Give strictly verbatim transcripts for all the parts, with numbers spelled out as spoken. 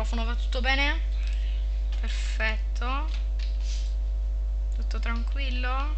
microfono, va tutto bene? Perfetto. Tutto tranquillo.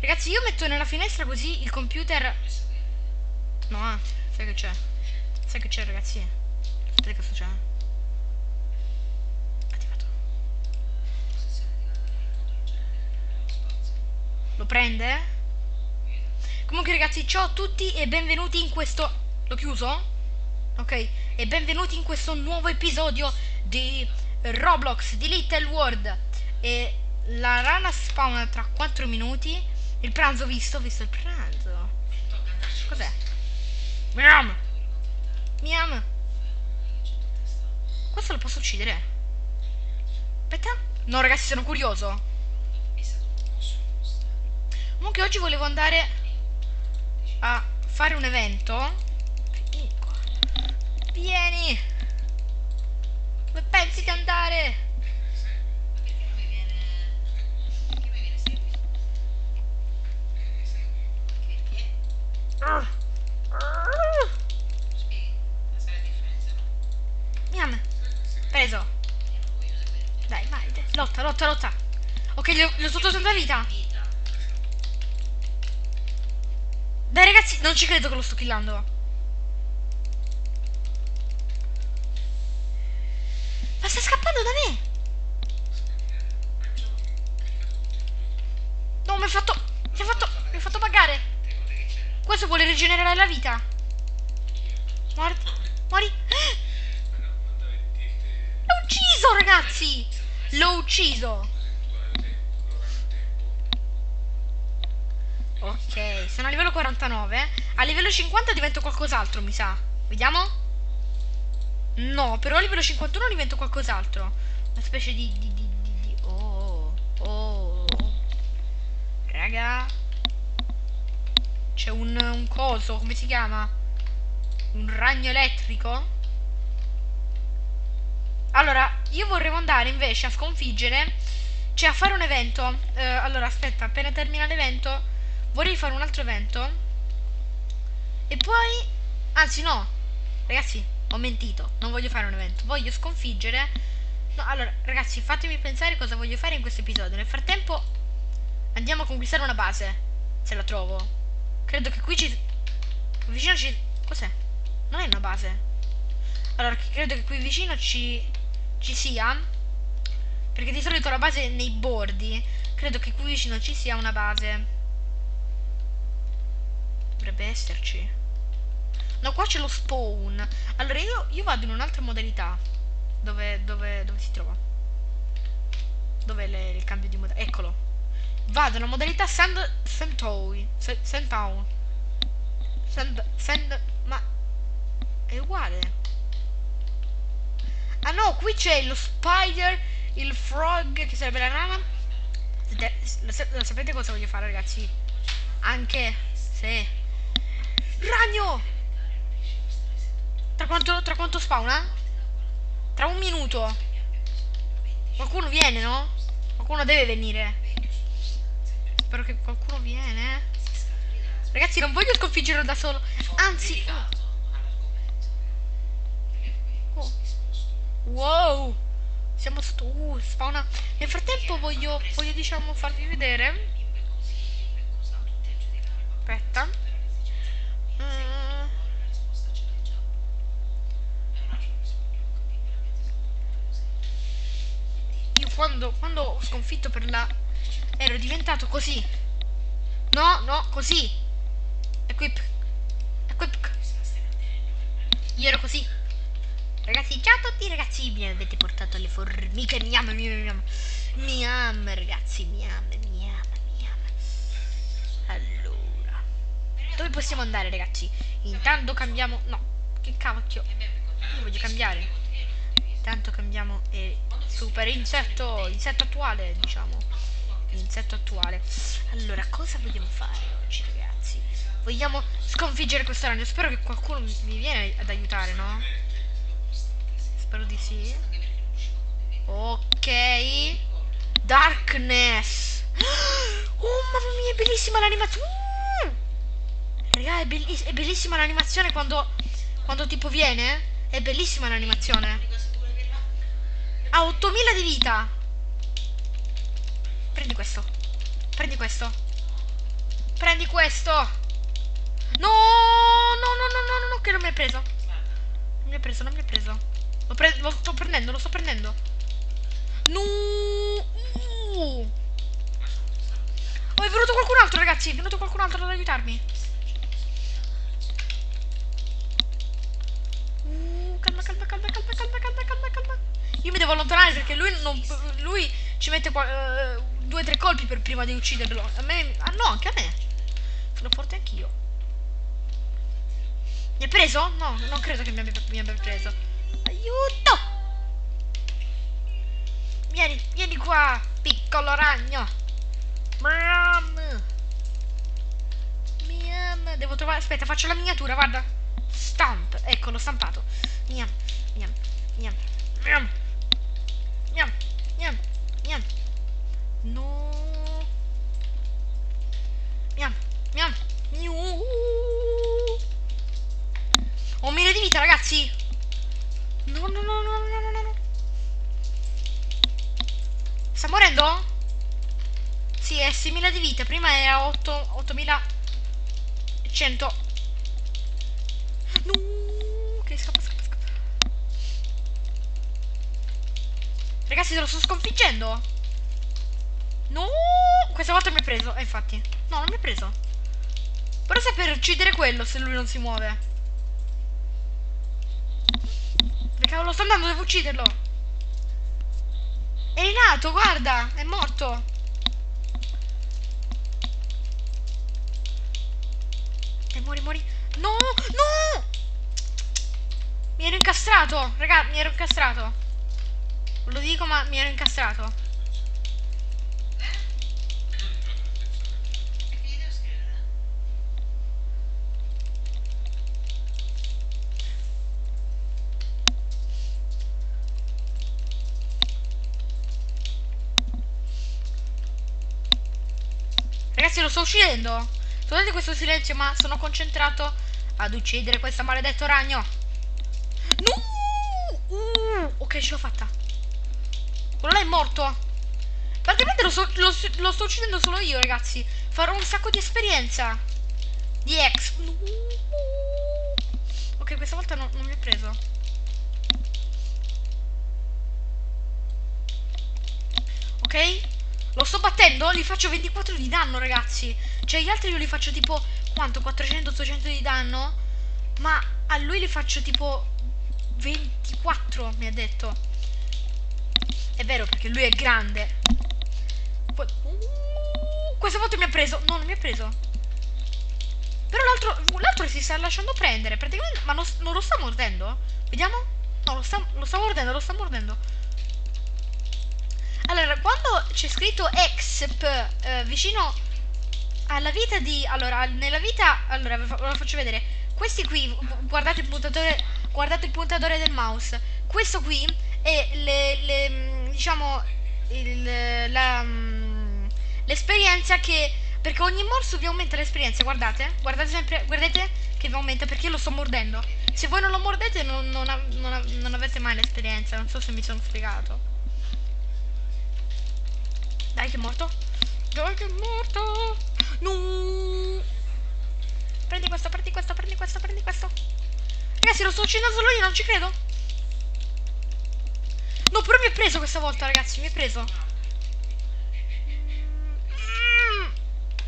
Ragazzi, io metto nella finestra così il computer... No, ah, sai che c'è? Sai che c'è, ragazzi? Aspetta, che cosa c'è? Attivato. Lo prende? Comunque, ragazzi, ciao a tutti e benvenuti in questo... L'ho chiuso? Ok. E benvenuti in questo nuovo episodio di Roblox, di Little World. E la rana spawna tra quattro minuti... Il pranzo visto, visto il pranzo. Cos'è? Miam! Miam! Questo lo posso uccidere? Aspetta. No, ragazzi, sono curioso. Comunque oggi volevo andare a fare un evento. Vieni qua. Vieni! Dove pensi di andare? Miam. Preso. Dai, vai. Lotta, lotta, lotta. Ok, l'ho tolto senza vita. Dai, ragazzi, non ci credo che lo sto killando. Ma sta scappando da me. No, mi ha fatto... Mi ha fatto... Mi ha fatto pagare. Questo vuole rigenerare la vita. Muori. Muori. L'ho ucciso, ragazzi. L'ho ucciso. Ok, sono a livello quarantanove. A livello cinquanta divento qualcos'altro, mi sa. Vediamo. No, però a livello cinquantuno divento qualcos'altro. Una specie di, di, di, di, di. Oh. Oh. Raga. C'è un, un coso, come si chiama? Un ragno elettrico? Allora, io vorrei andare invece a sconfiggere, cioè a fare un evento. Eh, allora, aspetta, appena termina l'evento, vorrei fare un altro evento. E poi... Anzi, no. Ragazzi, ho mentito. Non voglio fare un evento. Voglio sconfiggere... No, allora, ragazzi, fatemi pensare cosa voglio fare in questo episodio. Nel frattempo, andiamo a conquistare una base. Se la trovo. Credo che qui ci... Vicino ci... Cos'è? Non è una base. Allora, credo che qui vicino ci... Ci sia. Perché di solito la base è nei bordi. Credo che qui vicino ci sia una base. Dovrebbe esserci. No, qua c'è lo spawn. Allora, io, io vado in un'altra modalità. Dove, dove, dove si trova? Dov'è il cambio di modalità? Eccolo. Vado nella modalità Sand... Sentoi. Sentown. Sand... Sand... Ma... È uguale. Ah no, qui c'è lo spider, il frog, che sarebbe la rana. Lo sapete cosa voglio fare, ragazzi? Anche se... Ragno! Tra quanto, tra quanto spawna? Tra un minuto. Qualcuno viene, no? Qualcuno deve venire. Spero che qualcuno viene. Ragazzi, non voglio sconfiggerlo da solo. Anzi. Oh. Wow. Siamo stu... Uh, spawna. Nel frattempo voglio, voglio diciamo farvi vedere. Aspetta. Mm. Io quando, quando ho sconfitto per la... Ero diventato così. No, no, così. Equip. Equip. Io ero così. Ragazzi, ciao a tutti, ragazzi. Mi avete portato le formiche. Mi ama, mi ama. Mi ama, ragazzi. Mi ama, mi ama, mi ama. Allora. Dove possiamo andare, ragazzi? Intanto cambiamo... No, che cavacchio. Io voglio cambiare. Intanto cambiamo... Eh, super insetto. Insetto attuale, diciamo. L'insetto attuale. Allora, cosa vogliamo fare oggi, ragazzi? Vogliamo sconfiggere questo ragno. Spero che qualcuno mi viene ad aiutare, no? Spero di sì. Ok. Darkness. Oh, mamma mia, è bellissima l'animazione. Raga, è, be è bellissima l'animazione quando, Quando tipo viene, è bellissima l'animazione. Ha ottomila di vita. Prendi questo. Prendi questo. Prendi questo. No, no, no, no, no, no, che non mi hai preso. Non mi hai preso, non mi hai preso. Lo, pre lo sto prendendo, lo sto prendendo. No. Uh. Oh, è venuto qualcun altro, ragazzi. È venuto qualcun altro ad aiutarmi. Uh, calma, calma, calma, calma, calma, calma, calma, calma. Io mi devo allontanare perché lui non, lui ci mette uh, due o tre colpi per prima di ucciderlo. A me, ah no, anche a me. Sono forte anch'io. Mi ha preso? No, non credo che mi abbia, mi abbia preso. Aiuto! Vieni, vieni qua, piccolo ragno. Mam. Miam. Devo trovare. Aspetta, faccio la miniatura, guarda. Stamp. Ecco, l'ho stampato. Miam. Miam. Miam. Miam. Miam. Miam. Miam. No. Miam. Miam. Miu. Ho mille di vita, ragazzi. No, no, no, no, no, no, no. Sta morendo? Sì, è seimila di vita, prima era ottomilacento. No, che scappa, scappa, scappa. Ragazzi, te lo sto sconfiggendo. No, questa volta mi ha preso, eh, infatti. No, non mi ha preso. Però sta per uccidere quello se lui non si muove. Perché lo sto andando, devo ucciderlo. È rinato, guarda, è morto. Muori, muori. No, no! Mi ero incastrato. Raga, mi ero incastrato. Ve lo dico, ma mi ero incastrato. Eh? E che gli devo scrivere? Ragazzi, lo sto uccidendo. Scusate questo silenzio, ma sono concentrato ad uccidere questo maledetto ragno. No! Uh, ok, ce l'ho fatta. Quello là è morto. Praticamente lo, so, lo, lo sto uccidendo solo io, ragazzi. Farò un sacco di esperienza. Di ex. No. Ok, questa volta no, non mi ha preso. Ok? Lo sto battendo, gli faccio ventiquattro di danno, ragazzi. Cioè gli altri io li faccio tipo, quanto? quattrocento ottocento di danno. Ma a lui li faccio tipo ventiquattro, mi ha detto. È vero, perché lui è grande. Poi, uh, questa volta mi ha preso. No, non mi ha preso. Però l'altro l'altro si sta lasciando prendere praticamente. Ma non, non lo sta mordendo? Vediamo. No, lo sta, lo sta mordendo, lo sta mordendo. Allora, quando c'è scritto E X P eh, vicino alla vita di... Allora, nella vita... Allora, ve lo faccio vedere. Questi qui, guardate il puntatore, guardate il puntatore del mouse. Questo qui è le... le diciamo... l'esperienza che... Perché ogni morso vi aumenta l'esperienza, guardate. Guardate sempre... Guardate che vi aumenta, perché io lo sto mordendo. Se voi non lo mordete non, non, non, non avete mai l'esperienza. Non so se mi sono spiegato. Dai che è morto. Dai che è morto. No. Prendi questo, prendi questo, prendi questo, prendi questo. Ragazzi, lo sto uccidendo solo io, non ci credo. No, però mi ha preso questa volta, ragazzi, mi ha preso. Mm,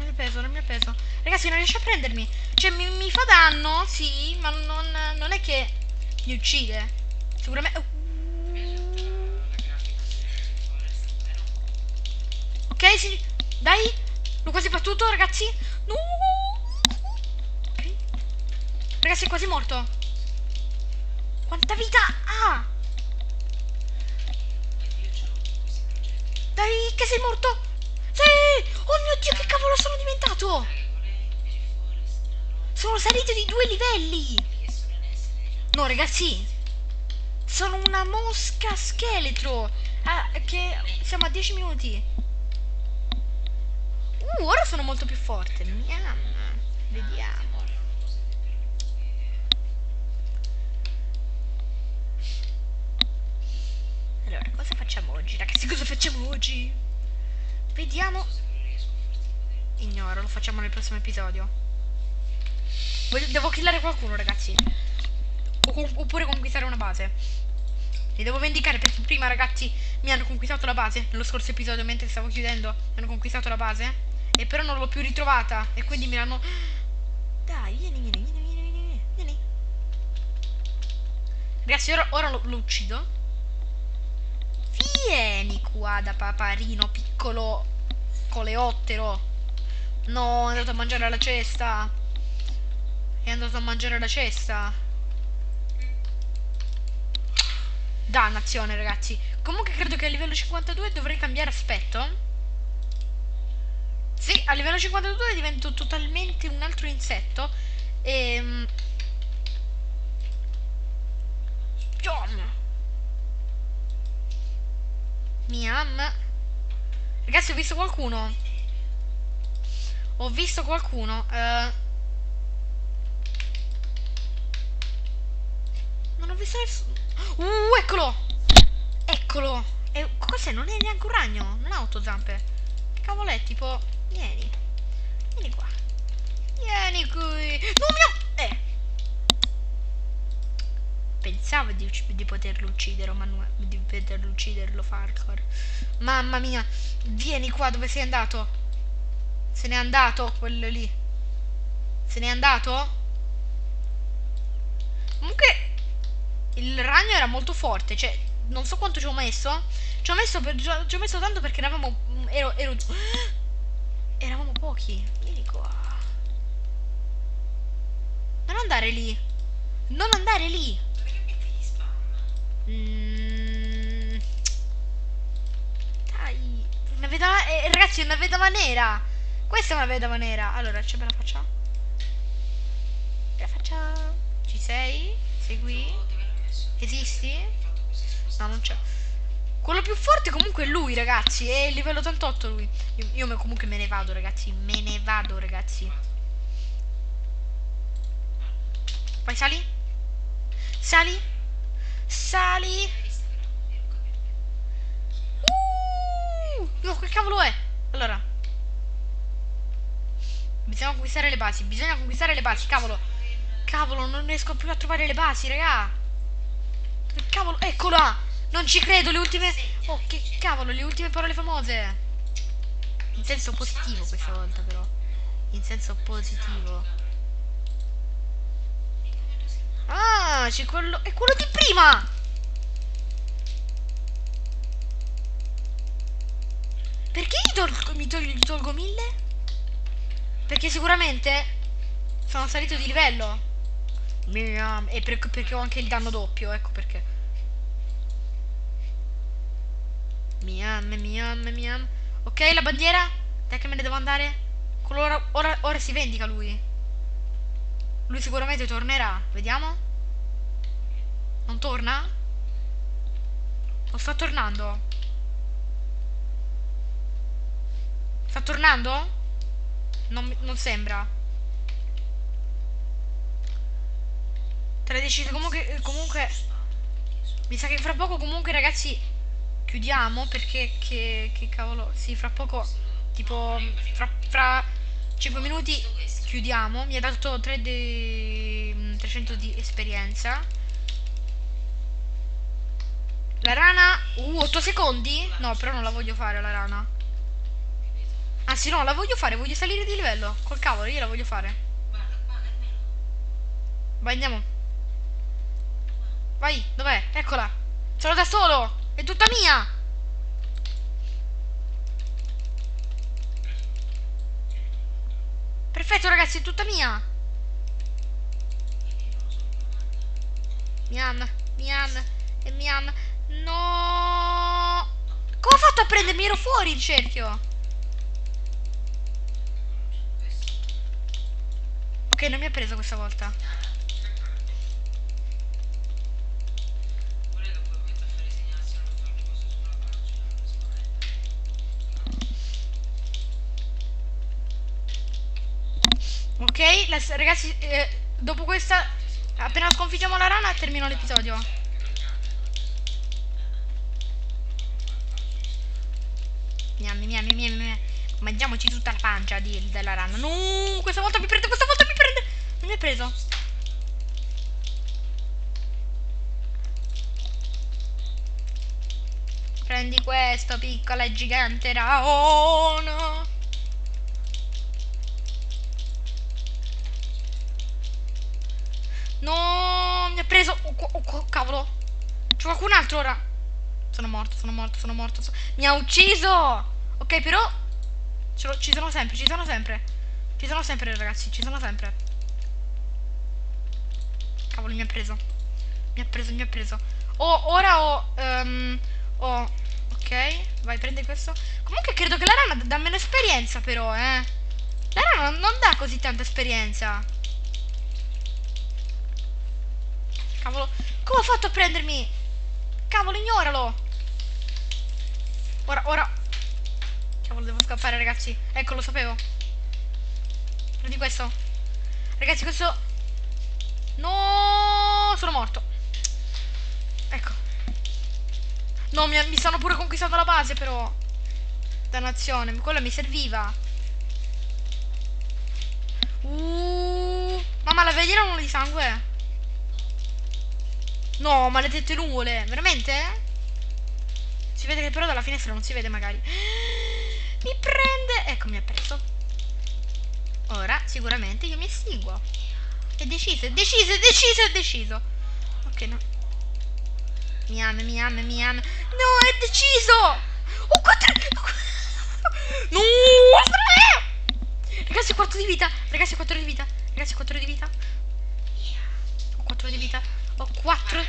mi ha preso, non mi ha preso. Ragazzi, non riesce a prendermi. Cioè, mi, mi fa danno, sì, ma non, non è che mi uccide. Sicuramente... Oh. Ok, sì, dai. L'ho quasi battuto, ragazzi. No. Okay. Ragazzi, è quasi morto. Quanta vita ha? Dai, che sei morto. Sì. Oh mio Dio, che cavolo sono diventato. Sono salito di due livelli. No, ragazzi, sono una mosca scheletro. Ah, che siamo a dieci minuti. Uh, ora sono molto più forte. Miam. Vediamo. oggi. Vediamo. Ignoro, lo facciamo nel prossimo episodio. Devo killare qualcuno, ragazzi. Oppure conquistare una base. Li devo vendicare perché prima, ragazzi, mi hanno conquistato la base. Nello scorso episodio, mentre stavo chiudendo, mi hanno conquistato la base. E però non l'ho più ritrovata. E quindi mi hanno... Dai, vieni, vieni, vieni, vieni, vieni, vieni. Ragazzi, ora, ora lo, lo uccido. Vieni qua da paparino piccolo coleottero. No, è andato a mangiare la cesta. È andato a mangiare la cesta. Dannazione, ragazzi. Comunque credo che a livello cinquantadue dovrei cambiare aspetto. Sì, a livello cinquantadue divento totalmente un altro insetto. E... Yom. Miam. Ragazzi, ho visto qualcuno. Ho visto qualcuno. Uh... Non ho visto nessuno. Uh, eccolo! Eccolo! E... Cos'è? Non è neanche un ragno. Non ha otto zampe. Che cavolo è? Tipo... Vieni, vieni qua. Vieni qui. No, mio. Eh. Pensavo di, di poterlo uccidere, ma non, di poterlo ucciderlo, Falcor. Mamma mia. Vieni qua, dove sei andato? Se n'è andato quello lì. Se n'è andato? Comunque il ragno era molto forte, cioè non so quanto ci ho messo. Ci ho messo, per, ci ho messo tanto perché eravamo ero ero Eravamo pochi. Vieni qua. Non andare lì. Non andare lì. Perché metti gli spam? Dai. Una vedova... eh, ragazzi, è una vedova nera. Questa è una vedova nera. Allora, ce me la facciamo? Ce la facciamo? Ci sei? Sei qui? Esisti? No, non c'è. Quello più forte comunque è lui, ragazzi. È livello ottantotto lui. Io, io me, comunque me ne vado, ragazzi. Me ne vado, ragazzi. Vai, sali. Sali. Sali. Uh! No, che cavolo è? Allora. Bisogna conquistare le basi. Bisogna conquistare le basi, cavolo. Cavolo, non riesco più a trovare le basi, raga. Che cavolo? Eccola. Non ci credo, le ultime... Oh, che cavolo, le ultime parole famose. In senso positivo questa volta, però. In senso positivo. Ah, c'è quello... È quello di prima! Perché gli tolgo, mi tolgo, gli tolgo mille? Perché sicuramente sono salito di livello. E perché ho anche il danno doppio, ecco perché. Miam, miam, miam. Ok, la bandiera. Dai che me ne devo andare. Ora, ora, ora si vendica lui. Lui sicuramente tornerà. Vediamo. Non torna? O sta tornando? Sta tornando? Non, non sembra. tredici comunque, comunque. Mi sa che fra poco comunque, ragazzi, chiudiamo perché che, che cavolo. Sì, fra poco, tipo fra, fra cinque minuti chiudiamo. Mi ha dato trecento di esperienza. La rana. Uh, otto secondi? No, però non la voglio fare la rana. Anzi no, la voglio fare, voglio salire di livello. Col cavolo, io la voglio fare. Vai, andiamo. Vai, dov'è? Eccola. Sono da solo. È tutta mia! Perfetto, ragazzi, è tutta mia! Miam, miam, e miam. No! Come ho fatto a prendermi? Ero fuori il cerchio! Ok, non mi ha preso questa volta. Ok, la, ragazzi, eh, dopo questa, appena sconfiggiamo la rana, termino l'episodio. mangia di, della rana. No, questa volta mi prende, questa volta mi prende. Non mi è preso. Prendi questo, piccola e gigante raona. No, mi ha preso. Oh, oh, oh, cavolo. C'è qualcun altro ora. Sono morto, sono morto, sono morto. So... Mi ha ucciso. Ok, però ce lo... ci sono sempre, ci sono sempre. Ci sono sempre, ragazzi, ci sono sempre. Cavolo, mi ha preso. Mi ha preso, mi ha preso. Oh, ora ho... Um, oh, ok. Vai, prendi questo. Comunque credo che la rana dà meno esperienza, però, eh. La rana non dà così tanta esperienza. Cavolo, come ho fatto a prendermi? Cavolo, ignoralo. Ora, ora. Cavolo, devo scappare, ragazzi. Ecco, lo sapevo. Prendi questo. Ragazzi, questo. No, sono morto. Ecco. No, mi, mi stanno pure conquistando la base, però. Dannazione, quella mi serviva. Uh, mamma, la vedi la nuvola di sangue? No, maledette nuvole, veramente? Si vede che però dalla finestra non si vede magari. Mi prende. Ecco, mi ha preso. Ora sicuramente io mi estinguo. È deciso, è deciso, è deciso, è deciso. Ok, no. Mi ama, mi ama, mi ama. No, è deciso. Oh, quattro. No, ragazzi, quattro di vita. Ragazzi, quattro di vita. Ragazzi, quattro di vita. quattro di vita. Ho quattro.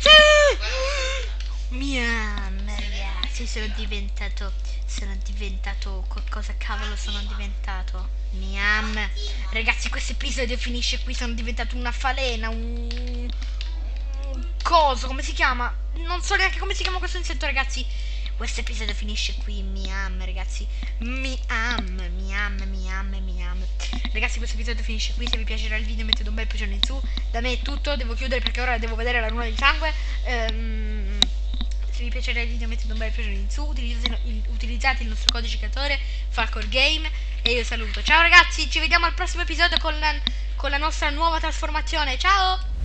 Sì! Mia ragazzi, sono diventato. Sono diventato. Cosa cavolo sono diventato? Miam. Ragazzi, questo episodio finisce qui. Sono diventato una falena. Un. un coso, come si chiama? Non so neanche come si chiama questo insetto, ragazzi. Questo episodio finisce qui. Miam, ragazzi. Miam, miam, miam, miam. Ragazzi, questo episodio finisce qui. Se vi piacerà il video mettete un bel piccione in su. Da me è tutto. Devo chiudere perché ora devo vedere la luna di sangue. Ehm, se vi piacerà il video mettete un bel piccione in su. Utilizzate il, utilizzate il nostro codificatore Falcor Game. E io saluto. Ciao ragazzi. Ci vediamo al prossimo episodio con la, con la nostra nuova trasformazione. Ciao.